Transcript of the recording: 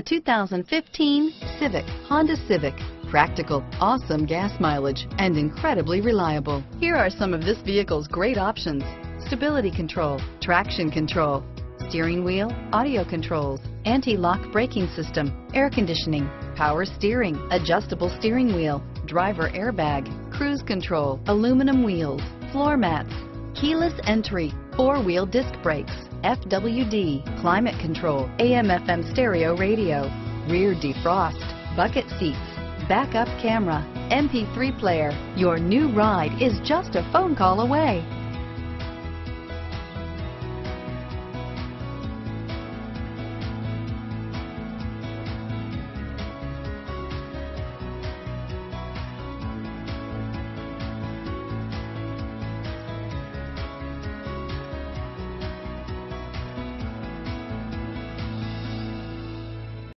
The 2015 Civic, Honda Civic. Practical, awesome gas mileage, and incredibly reliable. Here are some of this vehicle's great options. Stability control, traction control, steering wheel, audio controls, anti-lock braking system, air conditioning, power steering, adjustable steering wheel, driver airbag, cruise control, aluminum wheels, floor mats, keyless entry, four-wheel disc brakes, FWD, climate control, AM/FM stereo radio, rear defrost, bucket seats, backup camera, MP3 player. Your new ride is just a phone call away.